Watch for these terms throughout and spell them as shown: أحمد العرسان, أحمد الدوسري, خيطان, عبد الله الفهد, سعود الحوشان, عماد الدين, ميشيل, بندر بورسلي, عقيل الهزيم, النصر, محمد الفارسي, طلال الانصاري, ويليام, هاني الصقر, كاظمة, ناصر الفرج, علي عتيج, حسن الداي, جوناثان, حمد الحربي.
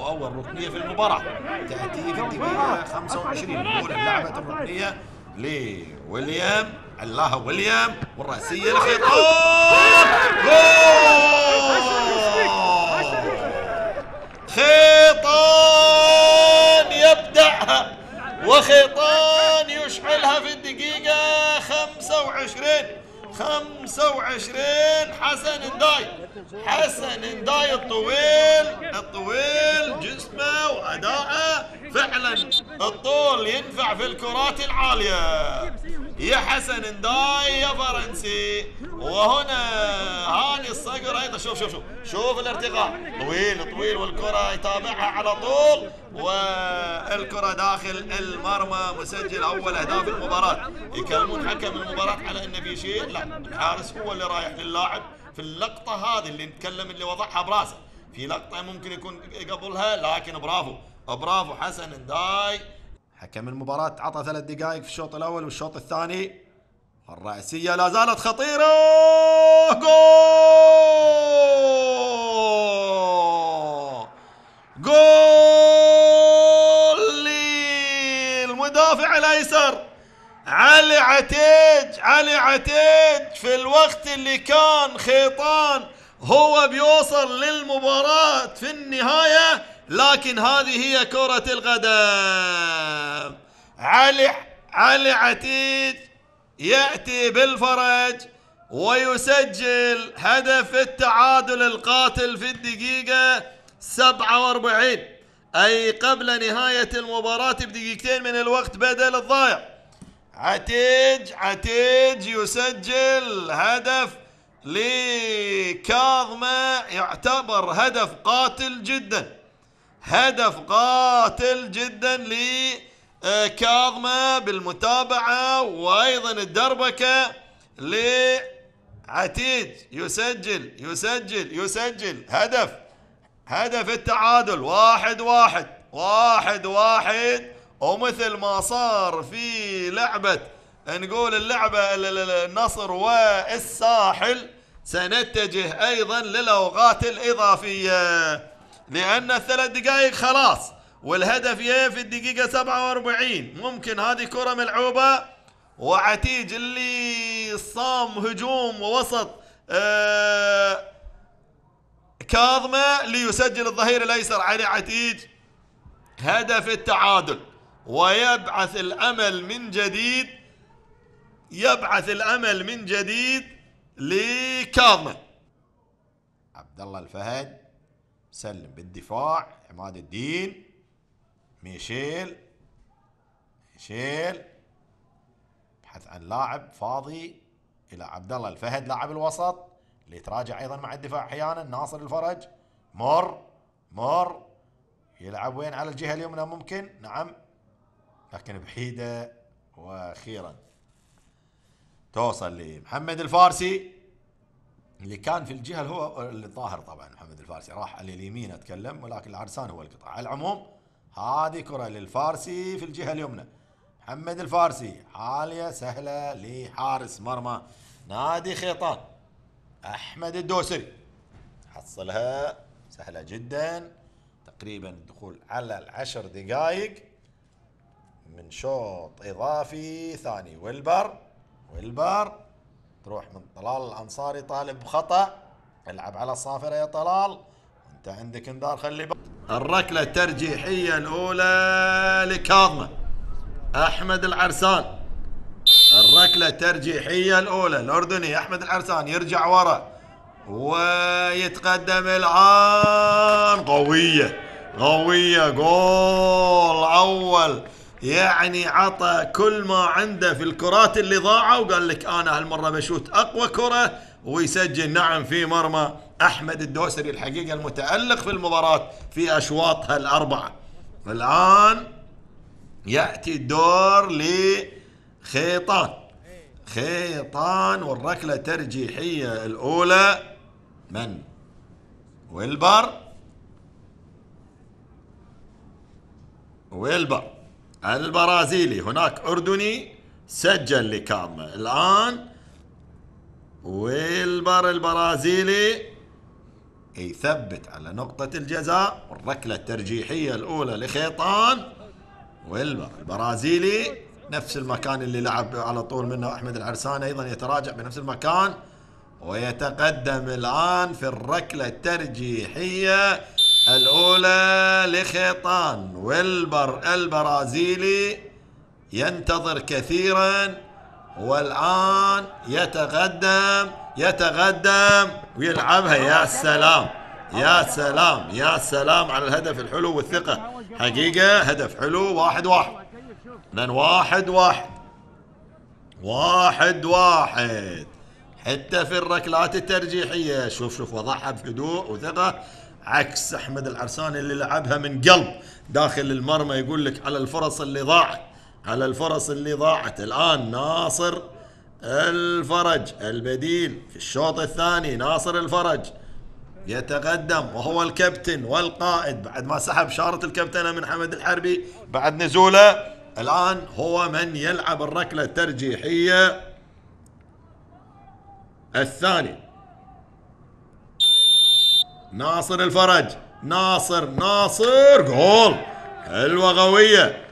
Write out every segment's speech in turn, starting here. وأول ركنية في المباراة تأتي في الدقيقة 25 أولى اللعبة الركنية لويليام. الله ويليام والرأسية لخيطان. خيطان يبدأها وخيطان يشعلها في الدقيقة 25. حسن الداي. حسن الداي الطويل جسمه وأداءه فعلا. الطول ينفع في الكرات العالية يا حسن الداي يا فرنسي. وهنا هاني الصقر ايضا. شوف الارتقاء طويل والكرة يتابعها على طول والكرة داخل المرمى. مسجل اول اهداف المباراة. يكلمون حكم المباراة على ان في شيء، لا، الحارس هو اللي رايح للاعب في اللقطة هذه اللي نتكلم اللي وضعها براسه. في لقطة ممكن يكون قبلها، لكن برافو حسن الداي. حكم المباراة عطى 3 دقائق في الشوط الأول والشوط الثاني. الرأسية لا زالت خطيرة. جول للمدافع الأيسر علي عتيج في الوقت اللي كان خيطان هو بيوصل للمباراة في النهاية، لكن هذه هي كرة القدم. علي عتيج يأتي بالفرج ويسجل هدف التعادل القاتل في الدقيقة 47، أي قبل نهاية المباراة بدقيقتين من الوقت بدل الضائع. عتيج يسجل هدف لكاظمة، يعتبر هدف قاتل جدا. لكاظمة بالمتابعة وأيضا الدربكة لعتيج. يسجل هدف التعادل 1-1 ومثل ما صار في لعبة نقول اللعبة النصر والساحل سنتجه أيضا للأوقات الإضافية لأن ال3 دقائق خلاص والهدف يجي في الدقيقة 47. ممكن هذه كرة ملعوبة وعتيج اللي صام هجوم ووسط كاظمة ليسجل الظهير الأيسر علي عتيج هدف التعادل ويبعث الأمل من جديد لكاظمة. عبد الله الفهد سلم بالدفاع. عماد الدين. ميشيل بحث عن لاعب فاضي الى عبد الله الفهد لاعب الوسط اللي يتراجع ايضا مع الدفاع احيانا. ناصر الفرج مر يلعب وين؟ على الجهه اليمنى ممكن، نعم، لكن بعيده. واخيرا توصل لمحمد الفارسي اللي كان في الجهه اللي الظاهر طبعا محمد الفارسي راح على اليمين اتكلم، ولكن العرسان هو القطع. على العموم هذه كرة للفارسي في الجهة اليمنى. محمد الفارسي عالية سهلة لحارس مرمى نادي خيطان أحمد الدوسري. حصلها سهلة جدا. تقريبا الدخول على 10 دقائق من شوط إضافي ثاني. والبر تروح من طلال الانصاري طالب خطأ. العب على الصافرة يا طلال، أنت عندك انذار. خلي الركلة الترجيحية الأولى لكاظمة. أحمد العرسان. الركلة الترجيحية الأولى الأردني أحمد العرسان يرجع ورا ويتقدم الآن. قوية. جول أول، يعني عطى كل ما عنده في الكرات اللي ضاعوا وقال لك أنا هالمرة بشوت أقوى كرة ويسجل. نعم، في مرمى أحمد الدوسري الحقيقة المتألق في المباراة في أشواطها ال4. الآن يأتي الدور لخيطان والركلة الترجيحية الأولى من ويلبر البرازيلي. هناك أردني سجل لكاظمة. الآن ويلبر البرازيلي يثبت على نقطة الجزاء، والركلة الترجيحية الأولى لخيطان. ويلبر البرازيلي نفس المكان اللي لعب على طول منه أحمد العرسان، أيضا يتراجع بنفس المكان ويتقدم الآن في الركلة الترجيحية الأولى لخيطان. ويلبر البرازيلي ينتظر كثيرا، والآن يتقدم ويلعبها. يا سلام يا سلام يا سلام على الهدف الحلو والثقة، حقيقة هدف حلو. 1-1 حتى في الركلات الترجيحية. شوف وضعها بهدوء وثقة، عكس أحمد العرسان اللي لعبها من قلب داخل المرمى. يقول لك على الفرص اللي ضاعت، على الفرص اللي ضاعت. الآن ناصر الفرج البديل في الشوط الثاني، ناصر الفرج يتقدم وهو الكابتن والقائد بعد ما سحب شارة الكابتنة من حمد الحربي بعد نزوله. الآن هو من يلعب الركلة الترجيحية الثانية. ناصر الفرج، ناصر جول، حلوة قوية.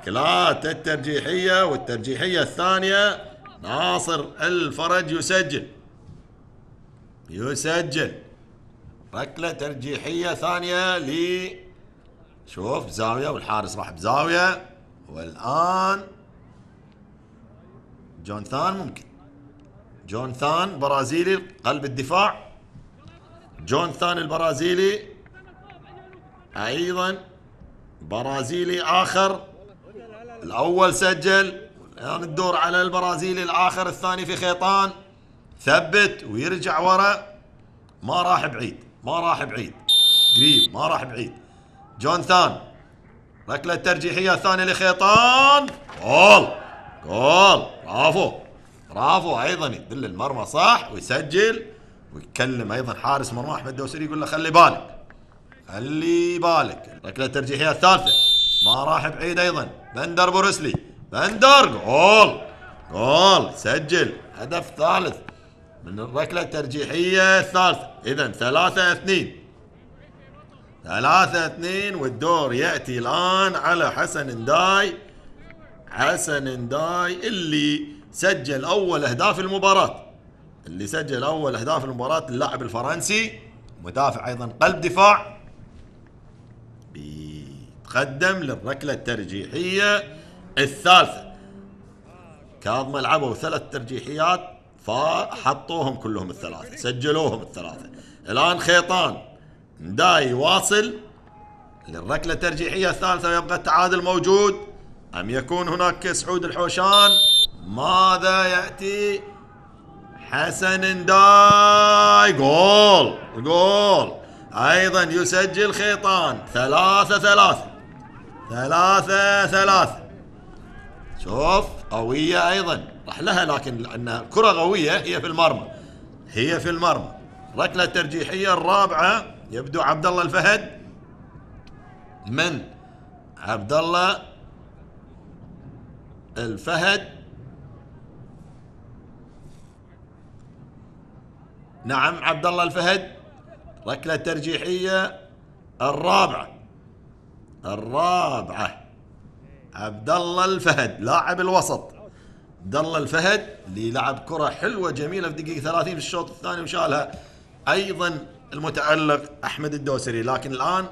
ركلات الترجيحية والترجيحية الثانية، ناصر الفرج يسجل ركلة ترجيحية ثانية. لي شوف زاوية والحارس راح بزاوية، والآن جوناثان، ممكن جوناثان برازيلي قلب الدفاع، جوناثان البرازيلي أيضا برازيلي آخر. الأول سجل، الآن الدور على البرازيلي الآخر الثاني في خيطان. ثبت ويرجع ورا، ما راح بعيد، قريب، ما راح بعيد. جوناثان ركلة الترجيحية الثانية لخيطان، جول. برافو، أيضا يدل المرمى صح ويسجل. ويتكلم ايضا حارس مرمى احمد الدوسري يقول له خلي بالك. الركله الترجيحيه الثالثه ما راح بعيد ايضا. بندر بورسلي، جول، سجل هدف ثالث من الركله الترجيحيه الثالثه. اذا 3-2 والدور ياتي الان على حسن الداي اللي سجل اول اهداف المباراه، اللاعب الفرنسي مدافع ايضا قلب دفاع، بيتقدم للركله الترجيحيه الثالثه. كاظمة لعبوا 3 ترجيحيات فحطوهم كلهم الثلاثه، سجلوهم الثلاثه. الان خيطان داي واصل للركله الترجيحيه الثالثه، ويبقى التعادل موجود. ام يكون هناك سعود الحوشان؟ ماذا ياتي؟ حسن الداي، جول ايضا يسجل خيطان. 3-3. شوف قوية ايضا، راح لها لكن لأنها كرة قوية هي في المرمى. ركلة الترجيحية الرابعة، يبدو عبد الله الفهد. نعم عبد الله الفهد، ركلة ترجيحية الرابعة. عبد الله الفهد لاعب الوسط، عبد الله الفهد اللي لعب كرة حلوة جميلة في دقيقة 30 في الشوط الثاني وشالها أيضا المتألق أحمد الدوسري. لكن الآن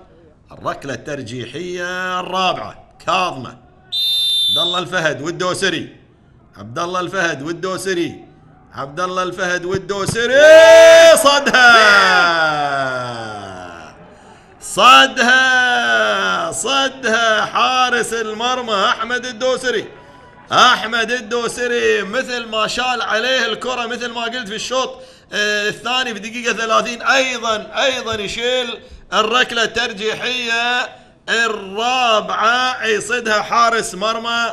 الركلة الترجيحية الرابعة، كاظمة، عبد الله الفهد والدوسري. صدها حارس المرمى أحمد الدوسري مثل ما شال عليه الكرة، مثل ما قلت في الشوط الثاني في دقيقة 30 أيضا يشيل الركلة الترجيحية الرابعة، يصدها حارس مرمى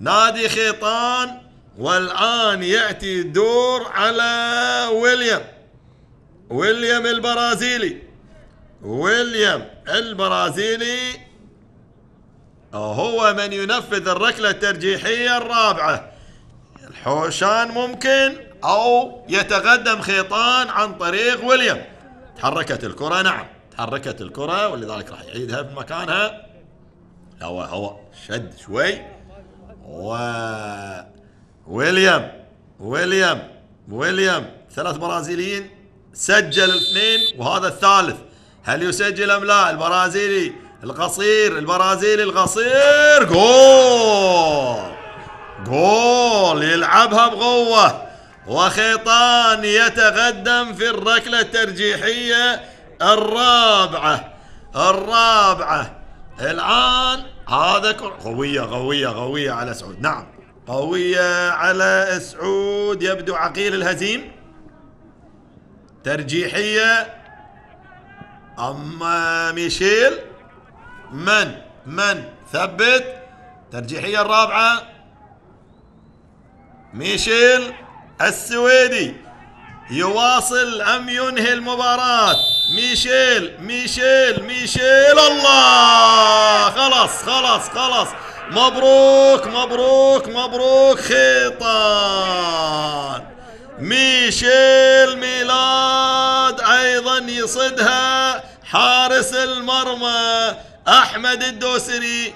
نادي خيطان. والآن يأتي الدور على ويليام البرازيلي، هو من ينفذ الركلة الترجيحية الرابعة. الحوشان ممكن أو يتقدم خيطان عن طريق ويليام. تحركت الكرة، نعم تحركت الكرة، ولذلك راح يعيدها بمكانها. هو شد شوي، و ويليام ثلاث برازيليين، سجل الاثنين وهذا الثالث. هل يسجل ام لا؟ البرازيلي القصير، البرازيلي القصير، جول جول، يلعبها بقوة، وخيطان يتقدم في الركلة الترجيحية الرابعة. الآن هذا قوية على سعود، نعم قوية على سعود. يبدو عقيل الهزيم ترجيحية، أما ميشيل من ثبت ترجيحية الرابعة، ميشيل السويدي يواصل أم ينهي المباراة؟ ميشيل الله، خلاص مبروك خيطان. ميشيل ميلاد أيضا يصدها حارس المرمى أحمد الدوسري.